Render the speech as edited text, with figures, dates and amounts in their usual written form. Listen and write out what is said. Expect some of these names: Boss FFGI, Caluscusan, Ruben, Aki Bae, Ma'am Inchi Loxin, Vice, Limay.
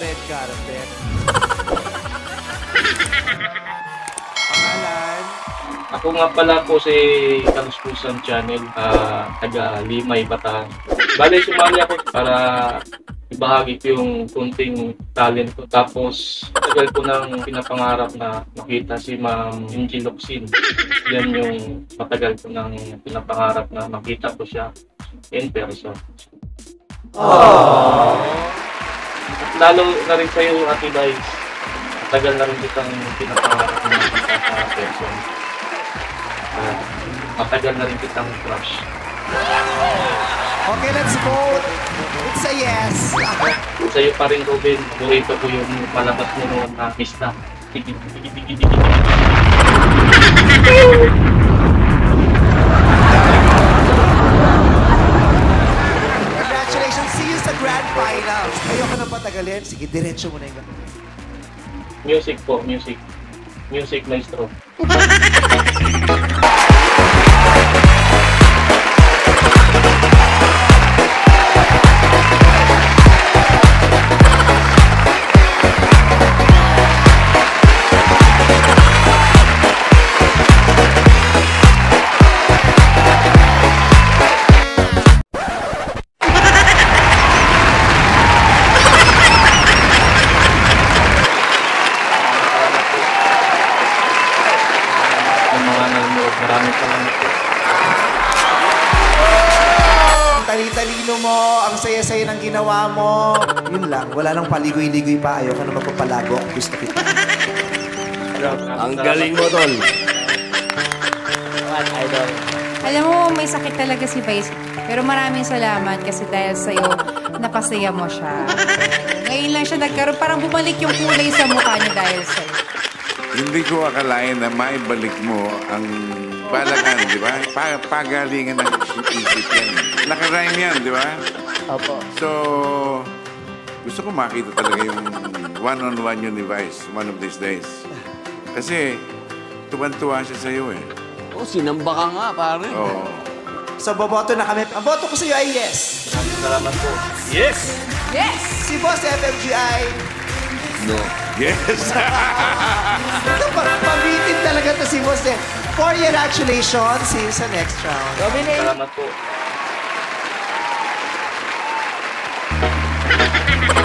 Red carpet. Pangalan? Ako nga pala po si Caluscusan Channel, taga Limay, Bataan. Bale, sumali ako para ibahagi ko yung kunting talent ko. Tapos, tagal ko ng pinapangarap na makita si Ma'am Inchi Loxin. Yan yung matagal ko ng pinapangarap na makita ko siya in person. Aww. At lalo na rin sa'yo, Aki Bae. Tagal na rin kitang pinapangarap na makita sa person. Matagal na rin kitang crush. Okay, let's vote. It's a yes. Sa'yo pa rin, Ruben. Burito ko yung palabas mo noon na miss na. Congratulations. See you sa grand final. Ayoko na patagalin. Sige, diretso mo na yung gano'n. Music po, music. Music, maestro. Tali-talino mo, ang saya-saya ng ginawa mo. Yun lang, wala nang paligoy-ligoy pa. Ayaw ka na magpapalabok. Gusto kita. Ang galing mo, Tol. Alam mo, may sakit talaga si Vice. Pero maraming salamat kasi dahil sa'yo, napasaya mo siya. Ngayon lang siya nagkaroon. Parang bumalik yung kulay sa mukha niya dahil sa'yo. Hindi ko akalain na maibalik mo ang balagan, di ba? Pagalingan ng isip yan. Nakarime yan, di ba? Opo. So, gusto ko makita talaga yung one-on-one yung ni Vice one of these days. Kasi, tuwan-tuwa siya sa'yo eh. Oo, sinamba ka nga, pare. Oo. So, boboto na kami. Ang boto ko sa'yo ay yes. Salamat po. Yes! Yes! Si Boss FFGI. No. Yes! Ito, pabitin talaga ito si Boss eh. 4-year actuation. See you sa next round. Dominate. Salamat po.